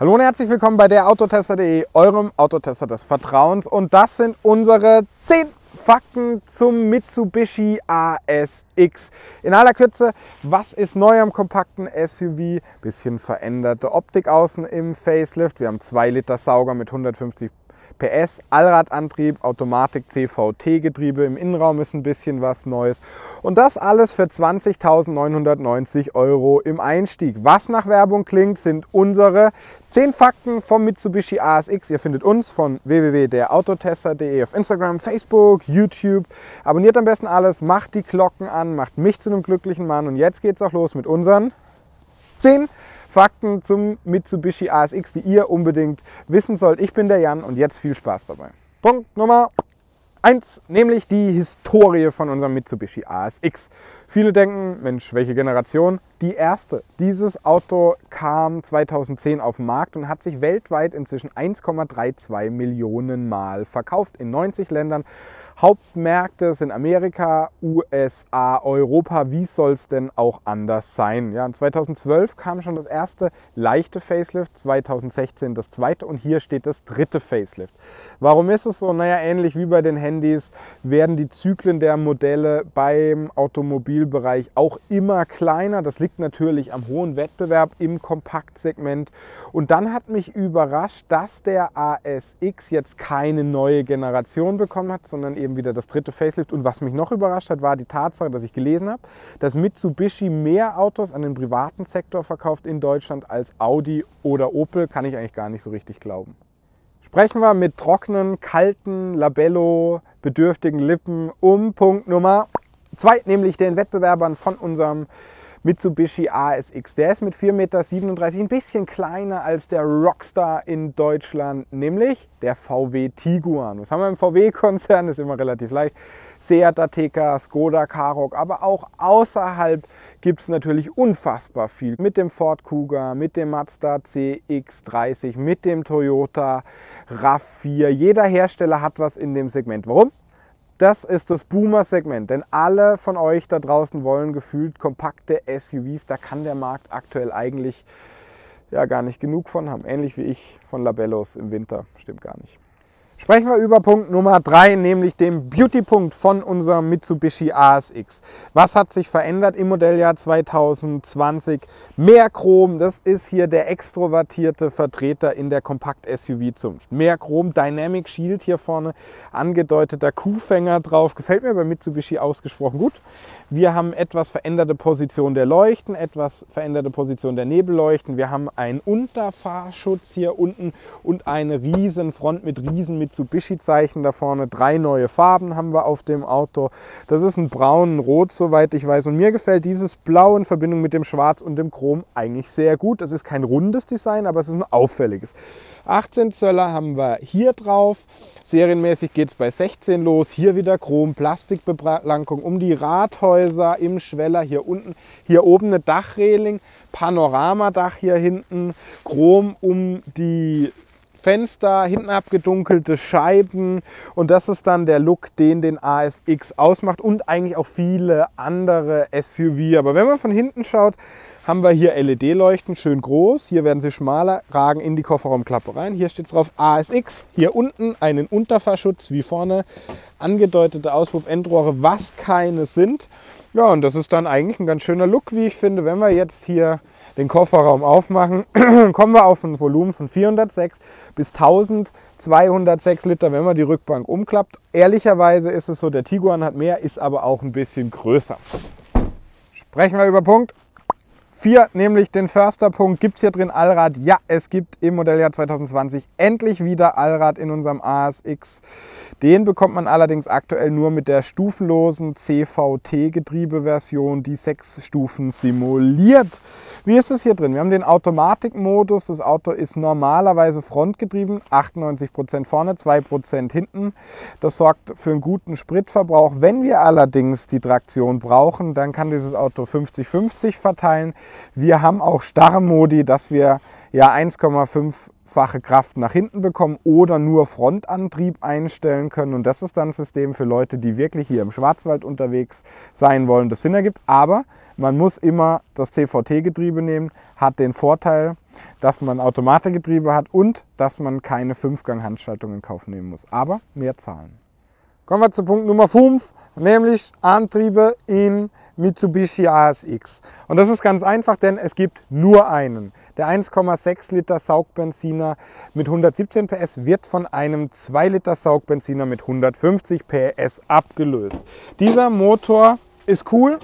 Hallo und herzlich willkommen bei der-autotester.de, eurem Autotester des Vertrauens. Und das sind unsere 10 Fakten zum Mitsubishi ASX. In aller Kürze, was ist neu am kompakten SUV? Bisschen veränderte Optik außen im Facelift. Wir haben 2 Liter Sauger mit 150 PS, Allradantrieb, Automatik, CVT-Getriebe. Im Innenraum ist ein bisschen was Neues. Und das alles für 20.990 € im Einstieg. Was nach Werbung klingt, sind unsere 10 Fakten vom Mitsubishi ASX. Ihr findet uns von www.der-autotester.de auf Instagram, Facebook, YouTube. Abonniert am besten alles, macht die Glocken an, macht mich zu einem glücklichen Mann. Und jetzt geht's auch los mit unseren 10 Fakten zum Mitsubishi ASX, die ihr unbedingt wissen sollt. Ich bin der Jan und jetzt viel Spaß dabei. Punkt Nummer 1, nämlich die Historie von unserem Mitsubishi ASX. Viele denken, Mensch, welche Generation? Die erste. Dieses Auto kam 2010 auf den Markt und hat sich weltweit inzwischen 1,32 Millionen Mal verkauft. In 90 Ländern. Hauptmärkte sind Amerika, USA, Europa. Wie soll es denn auch anders sein? Ja, 2012 kam schon das erste leichte Facelift, 2016 das zweite und hier steht das dritte Facelift. Warum ist es so? Naja, ähnlich wie bei den Handys werden die Zyklen der Modelle beim Automobilbereich auch immer kleiner. Das liegt natürlich am hohen Wettbewerb im Kompaktsegment. Und dann hat mich überrascht, dass der ASX jetzt keine neue Generation bekommen hat, sondern eben wieder das dritte Facelift. Und was mich noch überrascht hat, war die Tatsache, dass ich gelesen habe, dass Mitsubishi mehr Autos an den privaten Sektor verkauft in Deutschland als Audi oder Opel. Kann ich eigentlich gar nicht so richtig glauben. Sprechen wir mit trockenen, kalten, labello-bedürftigen Lippen um Punkt Nummer 2, nämlich den Wettbewerbern von unserem Mitsubishi ASX. Der ist mit 4,37 Meter ein bisschen kleiner als der Rockstar in Deutschland, nämlich der VW Tiguan. Was haben wir im VW-Konzern? Ist immer relativ leicht. Seat Ateca, Skoda Karoq, aber auch außerhalb gibt es natürlich unfassbar viel. Mit dem Ford Kuga, mit dem Mazda CX-30, mit dem Toyota RAV4. Jeder Hersteller hat was in dem Segment. Warum? Das ist das Boomer-Segment, denn alle von euch da draußen wollen gefühlt kompakte SUVs. Da kann der Markt aktuell eigentlich ja gar nicht genug von haben. Ähnlich wie ich von Labellos im Winter. Stimmt gar nicht. Sprechen wir über Punkt Nummer 3, nämlich den Beauty-Punkt von unserem Mitsubishi ASX. Was hat sich verändert im Modelljahr 2020? Mehr Chrom, das ist hier der extrovertierte Vertreter in der Kompakt-SUV-Zunft. Mehr Chrom, Dynamic Shield hier vorne, angedeuteter Kuhfänger drauf. Gefällt mir bei Mitsubishi ausgesprochen gut. Wir haben etwas veränderte Position der Leuchten, etwas veränderte Position der Nebelleuchten. Wir haben einen Unterfahrschutz hier unten und eine riesen Front mit riesen Mitsubishi-Zeichen da vorne. 3 neue Farben haben wir auf dem Auto. Das ist ein braun, ein rot, soweit ich weiß. Und mir gefällt dieses Blau in Verbindung mit dem Schwarz und dem Chrom eigentlich sehr gut. Das ist kein rundes Design, aber es ist ein auffälliges. 18 Zöller haben wir hier drauf. Serienmäßig geht es bei 16 los. Hier wieder Chrom, Plastikbelankung um die Rathäuser im Schweller hier unten. Hier oben eine Dachreling, Panoramadach hier hinten, Chrom um die Fenster, hinten abgedunkelte Scheiben und das ist dann der Look, den ASX ausmacht und eigentlich auch viele andere SUV. Aber wenn man von hinten schaut, haben wir hier LED-Leuchten, schön groß. Hier werden sie schmaler, ragen in die Kofferraumklappe rein. Hier steht es drauf ASX. Hier unten einen Unterfahrschutz wie vorne, angedeutete Auspuffendrohre, was keine sind. Ja, und das ist dann eigentlich ein ganz schöner Look, wie ich finde, wenn wir jetzt hier den Kofferraum aufmachen, kommen wir auf ein Volumen von 406 bis 1206 Liter, wenn man die Rückbank umklappt. Ehrlicherweise ist es so, der Tiguan hat mehr, ist aber auch ein bisschen größer. Sprechen wir über Punkt 4, nämlich den Försterpunkt. Gibt es hier drin Allrad? Ja, es gibt im Modelljahr 2020 endlich wieder Allrad in unserem ASX. Den bekommt man allerdings aktuell nur mit der stufenlosen CVT-Getriebe-Version, die 6 Stufen simuliert. Wie ist es hier drin? Wir haben den Automatikmodus. Das Auto ist normalerweise frontgetrieben, 98% vorne, 2% hinten. Das sorgt für einen guten Spritverbrauch. Wenn wir allerdings die Traktion brauchen, dann kann dieses Auto 50-50 verteilen. Wir haben auch Starrmodi, dass wir ja 1,5-fache Kraft nach hinten bekommen oder nur Frontantrieb einstellen können. Und das ist dann ein System für Leute, die wirklich hier im Schwarzwald unterwegs sein wollen, das Sinn ergibt. Aber man muss immer das CVT-Getriebe nehmen, hat den Vorteil, dass man Automatikgetriebe hat und dass man keine 5-Gang-Handschaltung in Kauf nehmen muss. Aber mehr zahlen. Kommen wir zu Punkt Nummer 5, nämlich Antriebe in Mitsubishi ASX. Und das ist ganz einfach, denn es gibt nur einen. Der 1,6 Liter Saugbenziner mit 117 PS wird von einem 2 Liter Saugbenziner mit 150 PS abgelöst. Dieser Motor ist cool,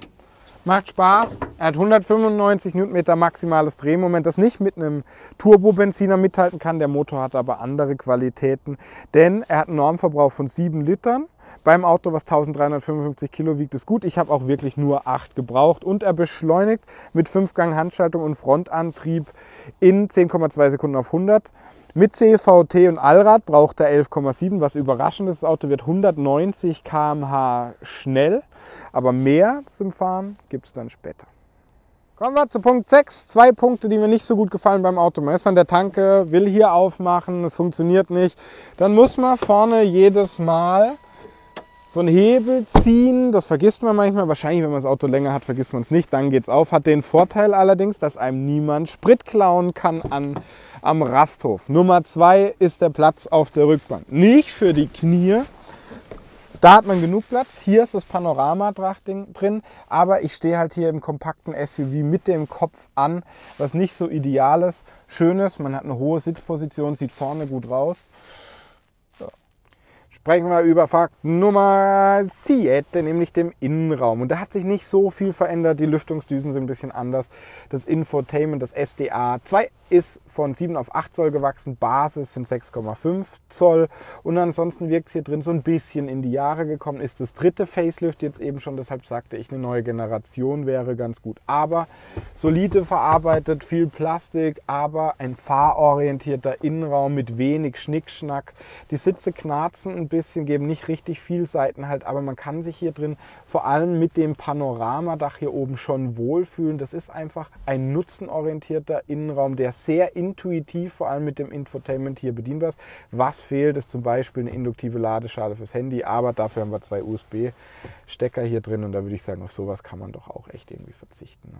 macht Spaß. Er hat 195 Newtonmeter maximales Drehmoment, das nicht mit einem Turbobenziner mithalten kann. Der Motor hat aber andere Qualitäten, denn er hat einen Normverbrauch von 7 Litern. Beim Auto, was 1355 Kilo wiegt, ist gut. Ich habe auch wirklich nur 8 gebraucht. Und er beschleunigt mit 5-Gang-Handschaltung und Frontantrieb in 10,2 Sekunden auf 100. Mit CVT und Allrad braucht er 11,7, was überraschend ist. Das Auto wird 190 km/h schnell, aber mehr zum Fahren gibt es dann später. Kommen wir zu Punkt 6. 2 Punkte, die mir nicht so gut gefallen beim Auto. Man ist an der Tanke, will hier aufmachen, es funktioniert nicht. Dann muss man vorne jedes Mal so einen Hebel ziehen, das vergisst man manchmal. Wahrscheinlich, wenn man das Auto länger hat, vergisst man es nicht. Dann geht es auf. Hat den Vorteil allerdings, dass einem niemand Sprit klauen kann am Rasthof. Nummer 2 ist der Platz auf der Rückbank. Nicht für die Knie. Da hat man genug Platz. Hier ist das Panoramadrachtding drin. Aber ich stehe halt hier im kompakten SUV mit dem Kopf an, was nicht so ideal ist. Schön ist, man hat eine hohe Sitzposition, sieht vorne gut raus. Sprechen wir über Fakt Nummer 7, nämlich dem Innenraum. Und da hat sich nicht so viel verändert. Die Lüftungsdüsen sind ein bisschen anders. Das Infotainment, das SDA 2, ist von 7 auf 8 Zoll gewachsen. Basis sind 6,5 Zoll. Und ansonsten wirkt es hier drin so ein bisschen in die Jahre gekommen. Ist das dritte Facelift jetzt eben schon. Deshalb sagte ich, eine neue Generation wäre ganz gut. Aber solide verarbeitet, viel Plastik, aber ein fahrorientierter Innenraum mit wenig Schnickschnack. Die Sitze knarzen ein bisschen. Geben nicht richtig viel Seiten halt, aber man kann sich hier drin vor allem mit dem Panoramadach hier oben schon wohlfühlen. Das ist einfach ein nutzenorientierter Innenraum, der sehr intuitiv vor allem mit dem Infotainment hier bedienbar ist. Was fehlt, ist zum Beispiel eine induktive Ladeschale fürs Handy, aber dafür haben wir 2 USB-Stecker hier drin und da würde ich sagen, auf sowas kann man doch auch echt irgendwie verzichten, ne?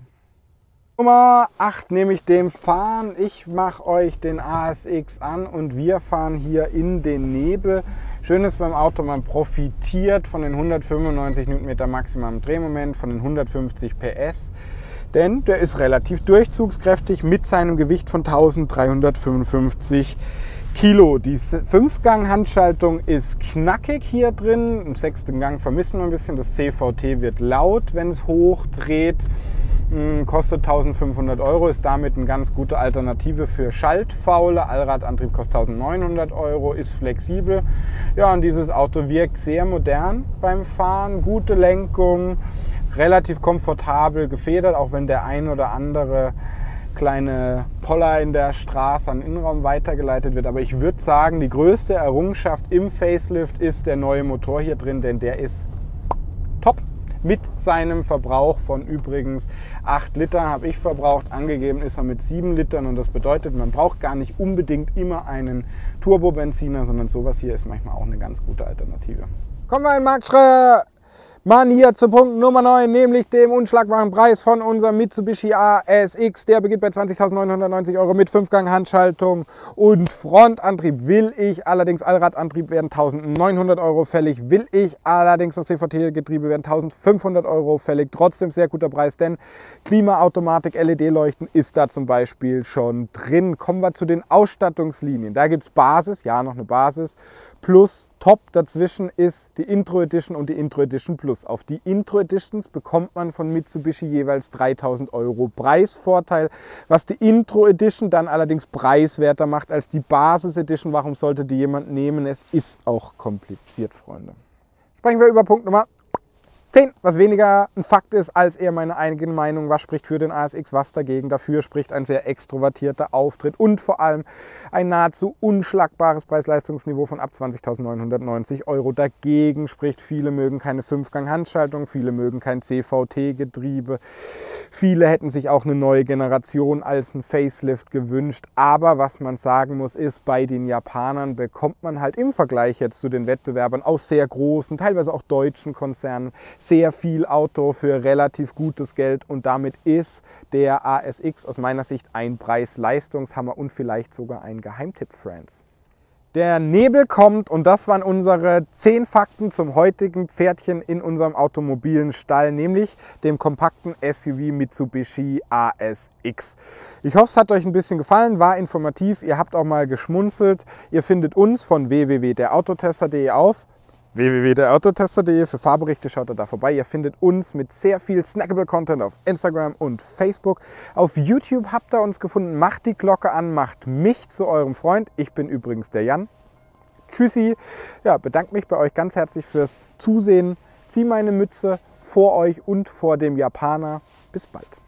Nummer 8, nämlich dem Fahren. Ich mache euch den ASX an und wir fahren hier in den Nebel. Schön ist beim Auto, man profitiert von den 195 Newtonmeter maximalem Drehmoment, von den 150 PS. Denn der ist relativ durchzugskräftig mit seinem Gewicht von 1355 Kilo. Die 5-Gang-Handschaltung ist knackig hier drin. Im 6. Gang vermisst man ein bisschen. Das CVT wird laut, wenn es hochdreht. Kostet 1.500 €, ist damit eine ganz gute Alternative für Schaltfaule. Allradantrieb kostet 1.900 €, ist flexibel. Ja, und dieses Auto wirkt sehr modern beim Fahren. Gute Lenkung, relativ komfortabel gefedert, auch wenn der ein oder andere kleine Poller in der Straße an den Innenraum weitergeleitet wird. Aber ich würde sagen, die größte Errungenschaft im Facelift ist der neue Motor hier drin, denn der ist top. Mit seinem Verbrauch von übrigens 8 Litern habe ich verbraucht. Angegeben ist er mit 7 Litern und das bedeutet, man braucht gar nicht unbedingt immer einen Turbobenziner, sondern sowas hier ist manchmal auch eine ganz gute Alternative. Kommen wir in Marktschreier-Manier zu Punkt Nummer 9, nämlich dem unschlagbaren Preis von unserem Mitsubishi ASX. Der beginnt bei 20.990 € mit 5-Gang-Handschaltung und Frontantrieb. Will ich allerdings Allradantrieb, werden 1.900 € fällig. Will ich allerdings das CVT-Getriebe, werden 1.500 € fällig. Trotzdem sehr guter Preis, denn Klimaautomatik, LED-Leuchten ist da zum Beispiel schon drin. Kommen wir zu den Ausstattungslinien. Da gibt es Basis, ja noch eine Basis, plus Top. Dazwischen ist die Intro Edition und die Intro Edition Plus. Auf die Intro Editions bekommt man von Mitsubishi jeweils 3.000 € Preisvorteil, was die Intro Edition dann allerdings preiswerter macht als die Basis Edition. Warum sollte die jemand nehmen? Es ist auch kompliziert, Freunde. Sprechen wir über Punkt Nummer 10, was weniger ein Fakt ist als eher meine eigene Meinung. Was spricht für den ASX, was dagegen? Dafür spricht ein sehr extrovertierter Auftritt und vor allem ein nahezu unschlagbares Preis-Leistungsniveau von ab 20.990 €. Dagegen spricht, viele mögen keine 5-Gang-Handschaltung, viele mögen kein CVT-Getriebe. Viele hätten sich auch eine neue Generation als ein Facelift gewünscht. Aber was man sagen muss, ist, bei den Japanern bekommt man halt im Vergleich jetzt zu den Wettbewerbern aus sehr großen, teilweise auch deutschen Konzernen sehr viel Auto für relativ gutes Geld, und damit ist der ASX aus meiner Sicht ein Preis-Leistungshammer und vielleicht sogar ein Geheimtipp, Friends. Der Nebel kommt, und das waren unsere 10 Fakten zum heutigen Pferdchen in unserem automobilen Stall, nämlich dem kompakten SUV Mitsubishi ASX. Ich hoffe, es hat euch ein bisschen gefallen, war informativ, ihr habt auch mal geschmunzelt. Ihr findet uns von www.der-autotester.de auf. www.der-autotester.de für Fahrberichte, schaut da vorbei. Ihr findet uns mit sehr viel snackable Content auf Instagram und Facebook. Auf YouTube habt ihr uns gefunden. Macht die Glocke an, macht mich zu eurem Freund. Ich bin übrigens der Jan. Tschüssi. Ja, bedanke mich bei euch ganz herzlich fürs Zusehen. Zieh meine Mütze vor euch und vor dem Japaner. Bis bald.